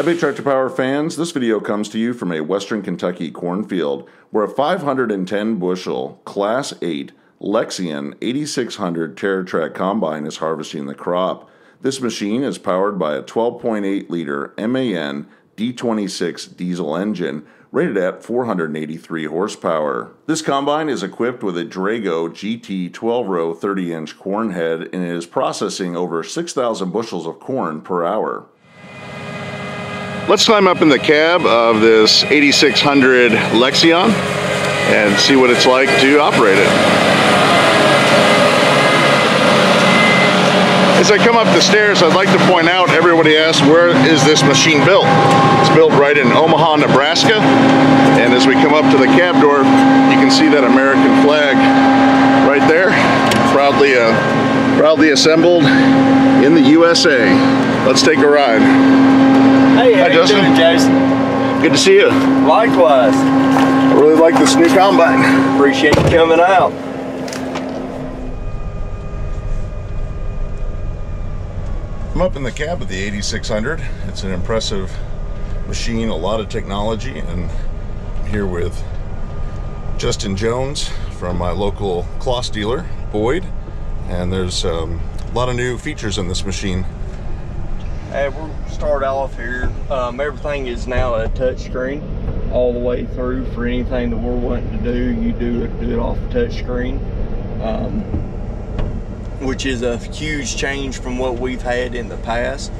Hi Big Tractor Power fans, this video comes to you from a Western Kentucky cornfield where a 510 bushel Class 8 Lexion 8600 TerraTrac combine is harvesting the crop. This machine is powered by a 12.8 liter MAN D26 diesel engine rated at 483 horsepower. This combine is equipped with a Drago GT 12-row 30-inch corn head and it is processing over 6,000 bushels of corn per hour. Let's climb up in the cab of this 8600 Lexion and see what it's like to operate it. As I come up the stairs, I'd like to point out, everybody asks, where is this machine built? It's built right in Omaha, Nebraska. And as we come up to the cab door, you can see that American flag right there, proudly assembled in the USA. Let's take a ride. Hey, how you doing, Jason? Good to see you. Likewise. I really like this new combine. Appreciate you coming out. I'm up in the cab of the 8600. It's an impressive machine, a lot of technology, and I'm here with Justin Jones from my local CLAAS dealer, Boyd, and there's a lot of new features in this machine. Hey, we'll start off here. Everything is now a touch screen all the way through. For anything that we're wanting to do, you do it off the touch screen, which is a huge change from what we've had in the past.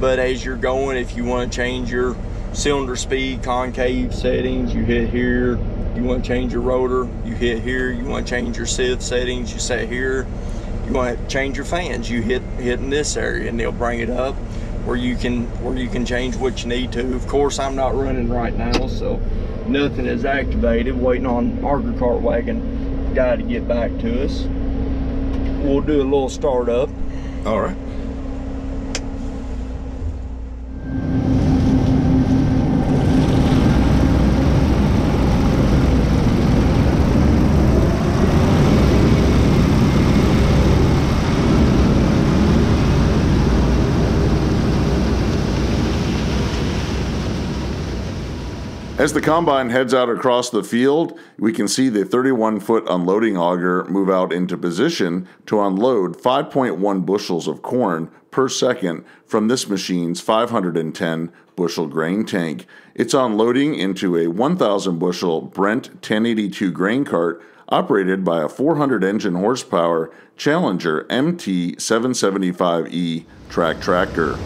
But as you're going, if you want to change your cylinder speed, concave settings, you hit here. You want to change your rotor, you hit here. You want to change your sieve settings, you set here. You want to change your fans, you hit in this area, and they'll bring it up where you can change what you need to. Of course, I'm not running right now, so nothing is activated. Waiting on our cart wagon guy to get back to us. We'll do a little startup. All right. As the combine heads out across the field, we can see the 31-foot unloading auger move out into position to unload 5.1 bushels of corn per second from this machine's 510 bushel grain tank. It's unloading into a 1,000 bushel Brent 1082 grain cart operated by a 400 engine horsepower Challenger MT-775E tractor.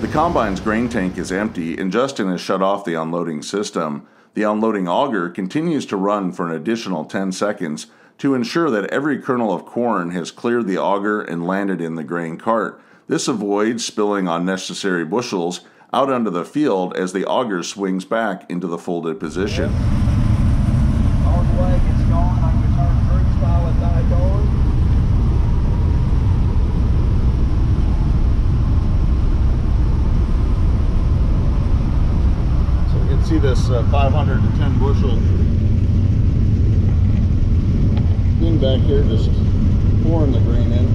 The combine's grain tank is empty and Justin has shut off the unloading system. The unloading auger continues to run for an additional 10 seconds to ensure that every kernel of corn has cleared the auger and landed in the grain cart. This avoids spilling unnecessary bushels out onto the field as the auger swings back into the folded position. See this 510 bushel thing back here just pouring the grain in.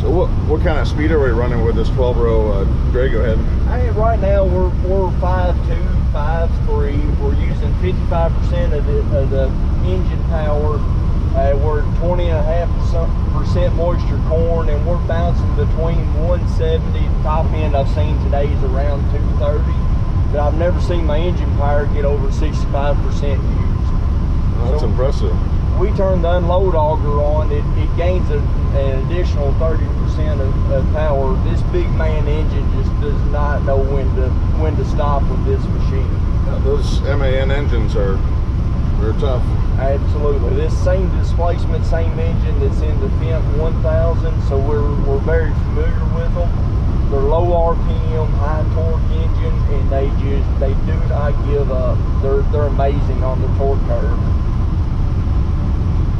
So what kind of speed are we running with this 12-row Drago head? Hey, right now we're 5.2, 5.3. We're using 55% of the engine power. We're 20.5% moisture corn, and we're bouncing between 170. The top end I've seen today is around 230, but I've never seen my engine power get over 65% used. That's impressive. We turn the unload auger on, it gains an additional 30% of power. This big man engine just does not know when to stop with this machine. Now, those MAN engines are They're tough. Absolutely. This same displacement, same engine that's in the Fendt 1000, so we're very familiar with them. They're low RPM, high torque engine, and they do not give up. They're amazing on the torque curve.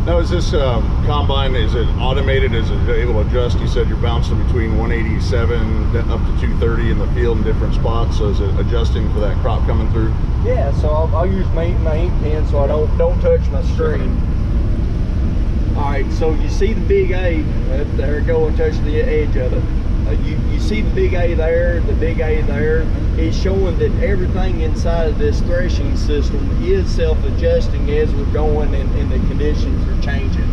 Now, is this combine, is it automated? Is it able to adjust? You said you're bouncing between 187 up to 230 in the field in different spots. So is it adjusting for that crop coming through? Yeah, so I'll use my ink pen so I don't touch my screen. All right, so you see the big A. There it goes, touching the edge of it. You see the big A there, the big A there. It's showing that everything inside of this threshing system is self-adjusting as we're going and the conditions are changing.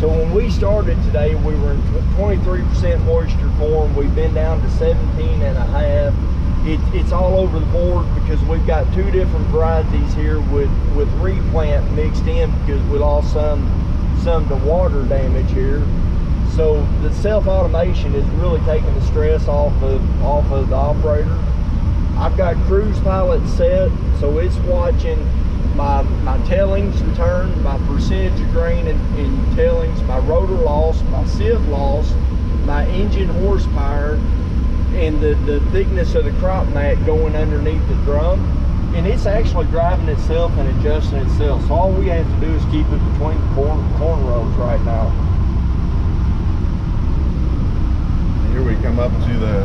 So when we started today, we were in 23% moisture form. We've been down to 17.5. It's all over the board because we've got two different varieties here with replant mixed in because we lost some to water damage here. So the self-automation is really taking the stress off of the operator. I've got cruise pilot set, so it's watching my tailings return, my percentage of grain in tailings, my rotor loss, my sieve loss, my engine horsepower, and the thickness of the crop mat going underneath the drum. And it's actually driving itself and adjusting itself. So all we have to do is keep it between the corn rows right now. Here we come up to the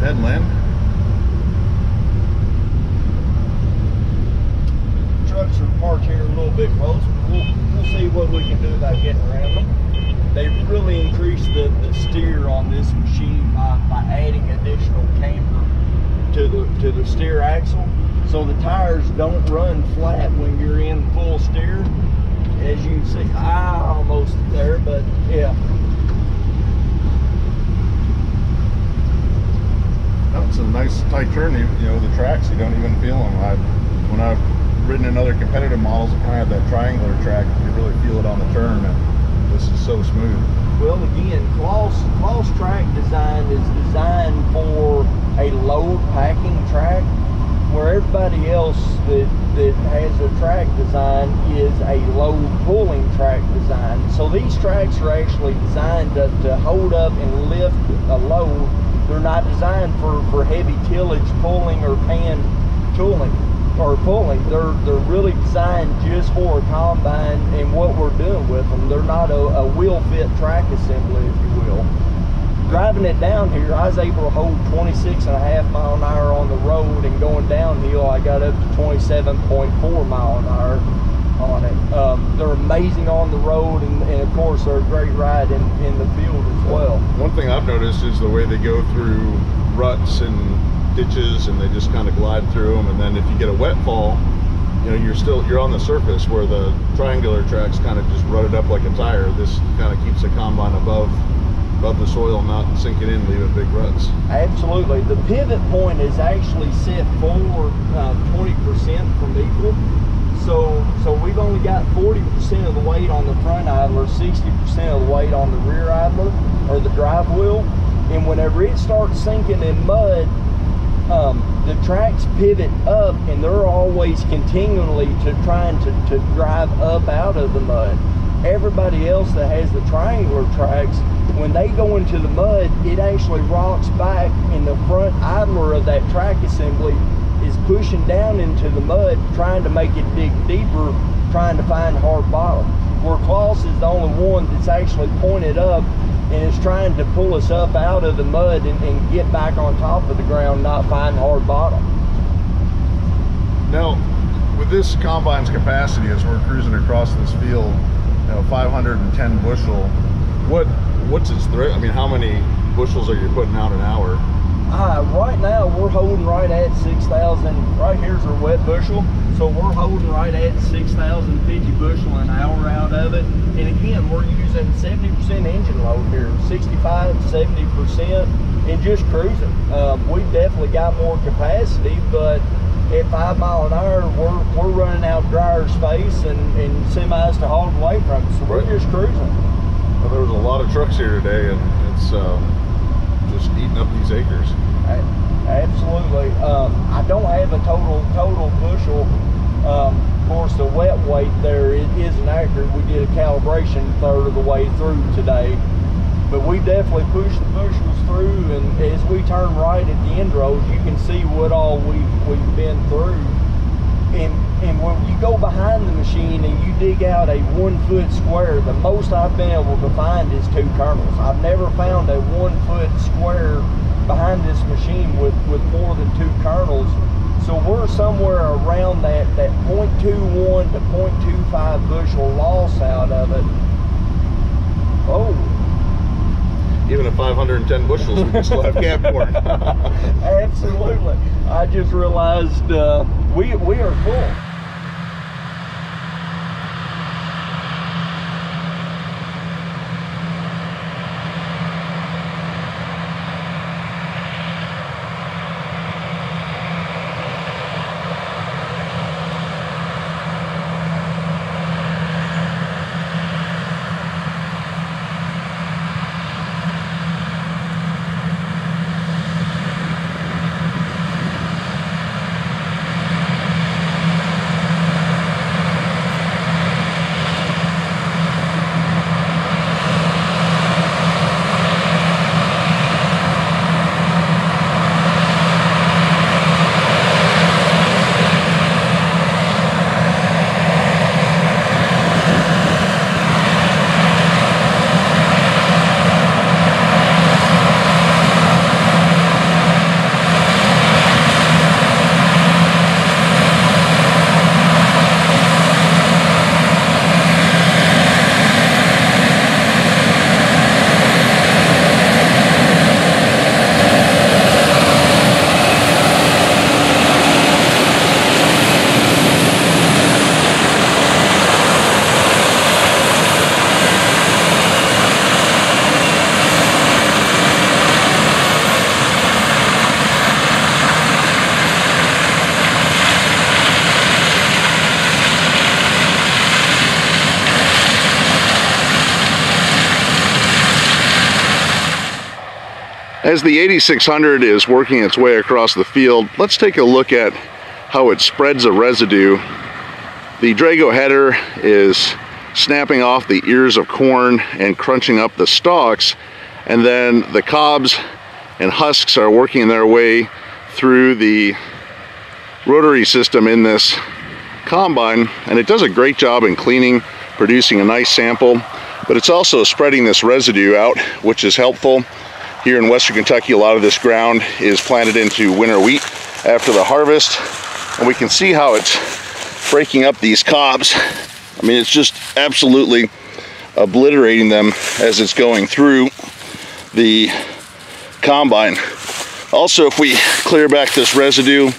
headland. Trucks are parked here a little bit close. We'll see what we can do about getting around them. They've really increased the steer on this machine by adding additional camber to the steer axle. So the tires don't run flat when you're in full steer. As you can see, I'm almost there, but yeah. It's a nice tight turn. You know, the tracks, you don't even feel them. When I've ridden in other competitive models, I kind of have that triangular track. You really feel it on the turn, and this is so smooth. Well, again, CLAAS track design is designed for a low packing track, where everybody else that has a track design is a low pulling track design. So these tracks are actually designed to hold up and lift a load. They're not designed for heavy tillage pulling or pan tooling or pulling. They're really designed just for a combine and what we're doing with them. They're not a wheel fit track assembly, if you will. Driving it down here, I was able to hold 26.5 mph on the road, and going downhill, I got up to 27.4 mph on it. They're amazing on the road, and of course they're a great ride in the field as well. One thing I've noticed is the way they go through ruts and ditches, and they just kind of glide through them, and then if you get a wet fall, you know, you're on the surface, where the triangular tracks kind of just rutted up like a tire. This kind of keeps the combine above the soil, not sinking in, leaving big ruts. Absolutely. The pivot point is actually set forward 20% from equal. So we've only got 40% of the weight on the front idler, 60% of the weight on the rear idler, or the drive wheel. And whenever it starts sinking in mud, the tracks pivot up, and they're always continually trying to drive up out of the mud. Everybody else that has the triangular tracks, when they go into the mud, it actually rocks back, and the front idler of that track assembly is pushing down into the mud, trying to make it dig deeper, trying to find hard bottom. Where CLAAS is the only one that's actually pointed up and is trying to pull us up out of the mud and get back on top of the ground, not find hard bottom. Now, with this combine's capacity, as we're cruising across this field, you know, 510 bushel, what's its threat? I mean, how many bushels are you putting out an hour? Right now we're holding right at 6,000. Right here's our wet bushel, so we're holding right at 6,050 bushel an hour out of it. And again, we're using 70% engine load here, 65-70%, and just cruising. We've definitely got more capacity, but at 5 mph, we're running out drier space and semis to haul away from it. So we're just cruising. Well, there was a lot of trucks here today, and it's just eating up these acres. Absolutely. I don't have a total bushel course, the wet weight there isn't accurate. We did a calibration third of the way through today. But we definitely pushed the bushels through, and as we turn right at the end rows, you can see what all we've been through. And when you go behind the machine and you dig out a 1 foot square, the most I've been able to find is 2 kernels. I've never found a 1 foot square behind this machine with more than 2 kernels. So we're somewhere around that 0.21 to 0.25 bushel loss out of it. Oh. Even at 510 bushels, we can still have cap corn. Absolutely. I just realized we are full. As the 8600 is working its way across the field, let's take a look at how it spreads a residue. The Drago header is snapping off the ears of corn and crunching up the stalks, and then the cobs and husks are working their way through the rotary system in this combine, and it does a great job in cleaning, producing a nice sample, but it's also spreading this residue out, which is helpful. Here in Western Kentucky, a lot of this ground is planted into winter wheat after the harvest, and we can see how it's breaking up these cobs. I mean, it's just absolutely obliterating them as it's going through the combine. Also, if we clear back this residue,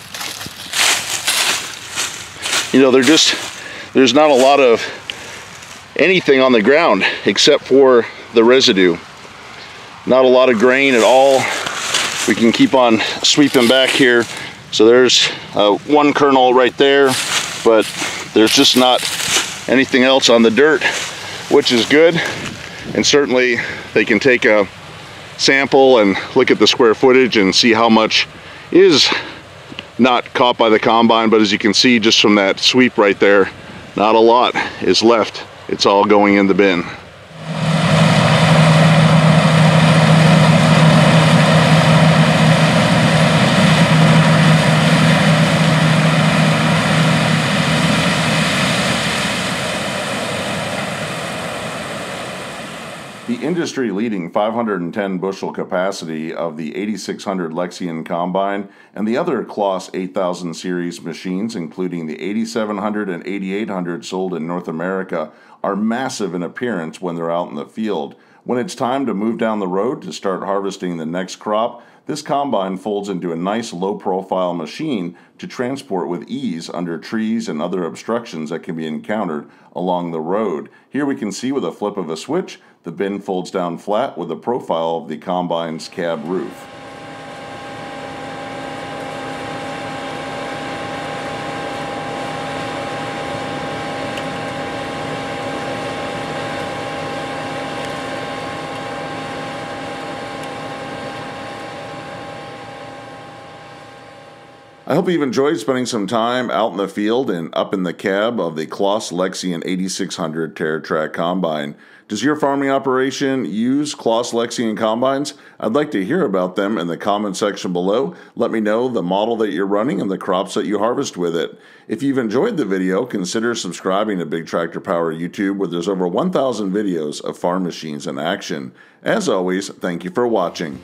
you know, there's not a lot of anything on the ground except for the residue. Not a lot of grain at all. We can keep on sweeping back here. So there's 1 kernel right there, but there's just not anything else on the dirt, which is good. And certainly they can take a sample and look at the square footage and see how much is not caught by the combine. But as you can see, just from that sweep right there, not a lot is left. It's all going in the bin. The industry-leading 510 bushel capacity of the 8600 Lexion combine and the other CLAAS 8000 series machines, including the 8700 and 8800 sold in North America, are massive in appearance when they're out in the field. When it's time to move down the road to start harvesting the next crop, this combine folds into a nice low-profile machine to transport with ease under trees and other obstructions that can be encountered along the road. Here we can see with a flip of a switch, the bin folds down flat with the profile of the combine's cab roof. I hope you've enjoyed spending some time out in the field and up in the cab of the CLAAS Lexion 8600 TerraTrac Combine. Does your farming operation use CLAAS Lexion combines? I'd like to hear about them in the comment section below. Let me know the model that you're running and the crops that you harvest with it. If you've enjoyed the video, consider subscribing to Big Tractor Power YouTube, where there's over 1,000 videos of farm machines in action. As always, thank you for watching.